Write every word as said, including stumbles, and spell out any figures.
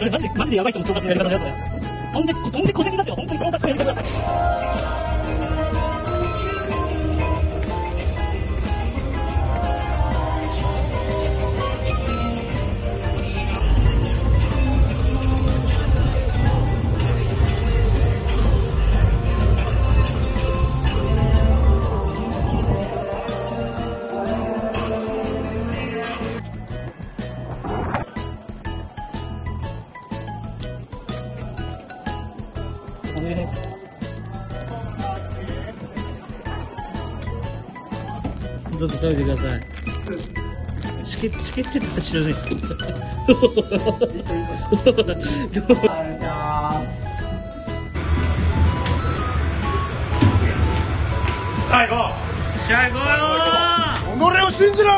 それマジで、マジでやばい人の調達のやり方だよ、それ。ほんで、ほんで小銭出せよ、ほんとに調達のやり方だ。お願いです。どうぞ食べてください。しけ、しけって知らないです。最後、試合後よ。己を信じろ。